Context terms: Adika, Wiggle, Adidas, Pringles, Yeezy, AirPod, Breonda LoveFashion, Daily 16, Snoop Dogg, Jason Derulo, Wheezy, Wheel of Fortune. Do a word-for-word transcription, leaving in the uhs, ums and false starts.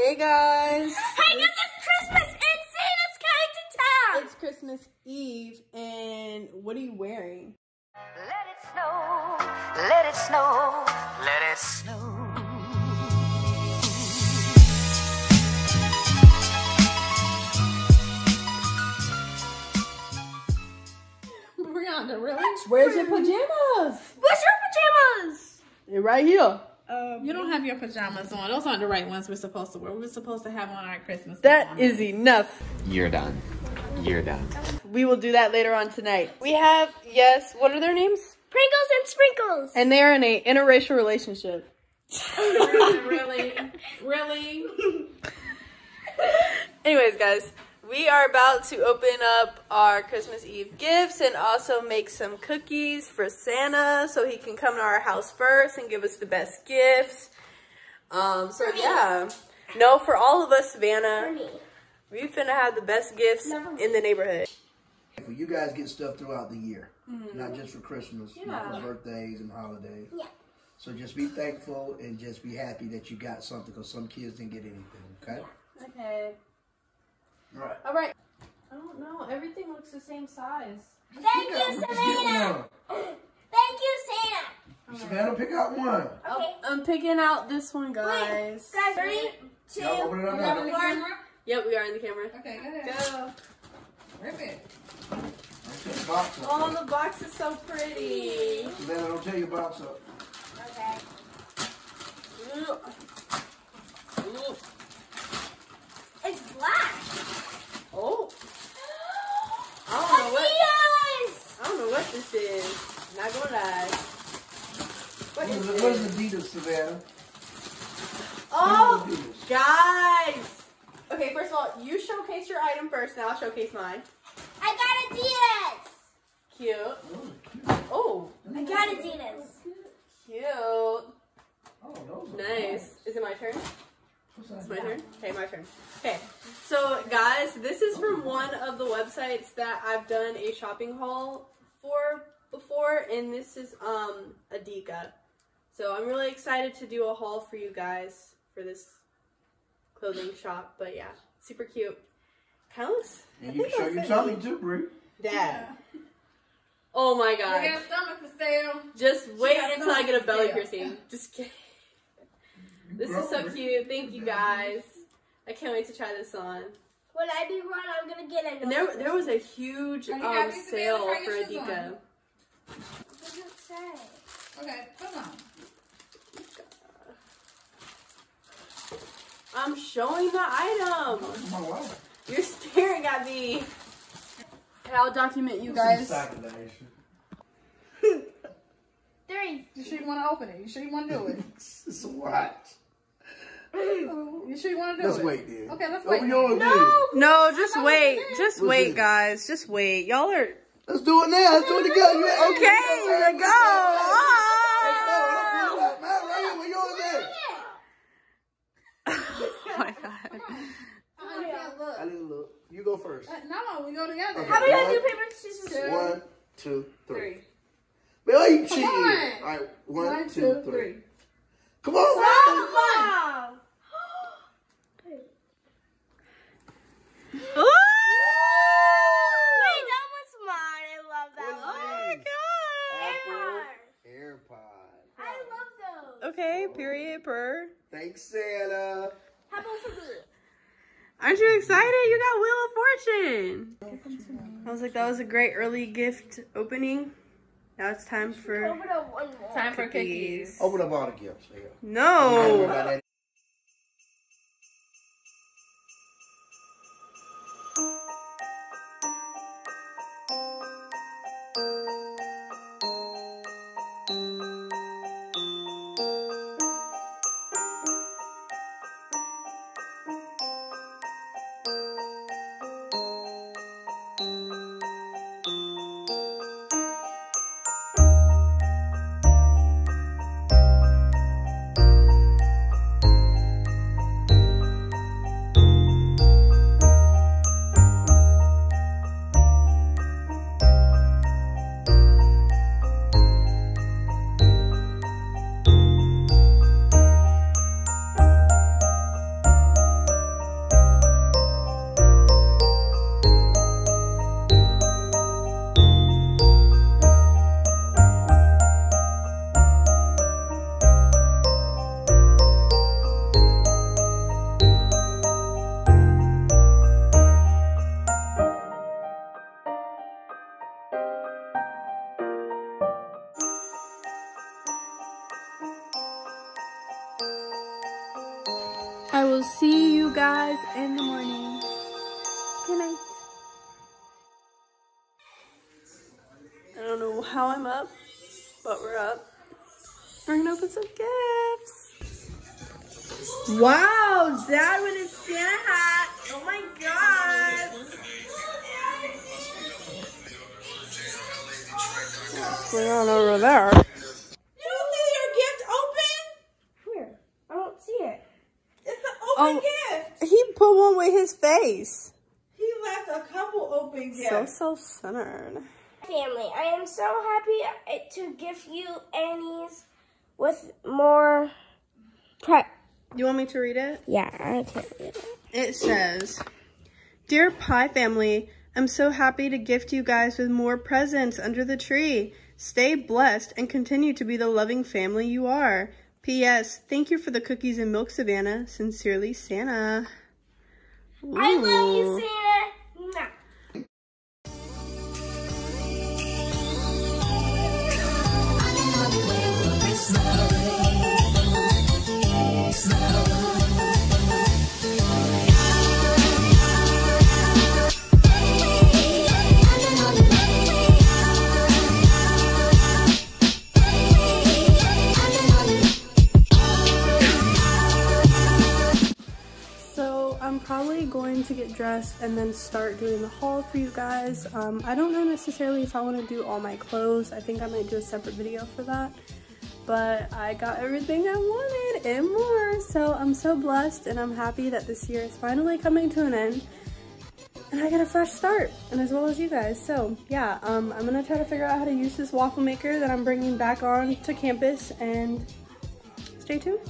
Hey guys! Hey guys, it's Christmas and Santa's coming to town! It's Christmas Eve and what are you wearing? Let it snow, let it snow, let it snow. Breonda, really? Where's your pajamas? Where's your pajamas? They're right here. Um, you don't have your pajamas on. Those aren't the right ones we're supposed to wear. We're supposed to have on our Christmas pajamas. That is enough. You're done. You're done. We will do that later on tonight. We have, yes, what are their names? Pringles and Sprinkles. And they are in an interracial relationship. Really? Really? Anyways, guys. We are about to open up our Christmas Eve gifts and also make some cookies for Santa so he can come to our house first and give us the best gifts. Um, so yeah, no, for all of us, Savannah, we finna have the best gifts in the neighborhood. You guys get stuff throughout the year, mm-hmm. not just for Christmas, yeah. not for birthdays and holidays. Yeah. So just be thankful and just be happy that you got something because some kids didn't get anything, okay? Okay. All right. All right. I don't know. Everything looks the same size. Thank you, Savannah. Thank you, Santa. Savannah, pick out one. Okay. Oh, I'm picking out this one, guys. Wait, guys, three, two, one. Yep, we are in the camera. Okay, go ahead. Go. Rip it. Oh, the box is so pretty. Savannah, don't tear your box up. Okay. Ooh. Ooh. It's black. Oh. I don't know what. Adidas. I don't know what this is. Not gonna lie. What is this? What is Adidas, Savannah? Oh, Adidas. Guys. Okay, first of all, you showcase your item first. Now I'll showcase mine. I got Adidas. Cute. Oh, cute. Oh. I got Adidas. Cute. Oh, those are nice. Nice. Is it my turn? It's my turn? Okay, my turn. Okay, so guys, this is from one of the websites that I've done a shopping haul for before, and this is um, Adika. So I'm really excited to do a haul for you guys for this clothing shop, but yeah, super cute. Kind of looks, and you can show your tummy too, Brie. Dad. Yeah. Oh my God. I got a stomach for sale. Just wait until I get a belly piercing. Just kidding. This is so cute. Thank you guys. I can't wait to try this on. When I be wrong, I'm gonna get it. And there, there was a huge um, sale for Adika. What does it say? Okay, come on. I'm showing the item. You're staring at me. And I'll document you guys. Three. You sure you want to open it? You sure you want to do it? It's a watch. You sure you want to do let's it? Let's wait then. Okay, let's wait. No, no, just wait. Just wait, guys. Just wait. Y'all are. Let's do it now. Let's do it together. Okay, okay. Let's go. Oh. Matt, right here, where yours at? Oh my God. I didn't look. I didn't look. You go first. Uh, no, we go together. Okay. How do y'all do paper, scissors, two? One, two, three. three. Well, you cheating. All right, one, one two, two, three. three. Come on, wow. Wait, that was mine. I love that. What's oh name? My God. AirPod. AirPod. I love those. Okay, period, purr. Thanks, Santa. How about for good? Aren't you excited? You got Wheel of Fortune. I was like, that was a great early gift opening. Now it's time for open up one more. Time for cookies. cookies. Open up all the gifts. Yeah. No. will see you guys in the morning. Good night. I don't know how I'm up, but we're up. We're gonna open some gifts. Wow, Dad with his Santa hat. Oh my God. What's going on over there? Oh, gift. He put one with his face. He left a couple open gifts. So self-centered. Family, I am so happy to give you Annie's with more prep. You want me to read it? Yeah, I can read it. It says, Dear Pie Family, I'm so happy to gift you guys with more presents under the tree. Stay blessed and continue to be the loving family you are. P S Thank you for the cookies and milk, Savannah. Sincerely, Santa. Ooh. I love you, Santa. Probably going to get dressed and then start doing the haul for you guys. Um, I don't know necessarily if I want to do all my clothes. I think I might do a separate video for that. But I got everything I wanted and more. So I'm so blessed and I'm happy that this year is finally coming to an end. And I got a fresh start, and as well as you guys. So yeah, um, I'm going to try to figure out how to use this waffle maker that I'm bringing back on to campus. And stay tuned.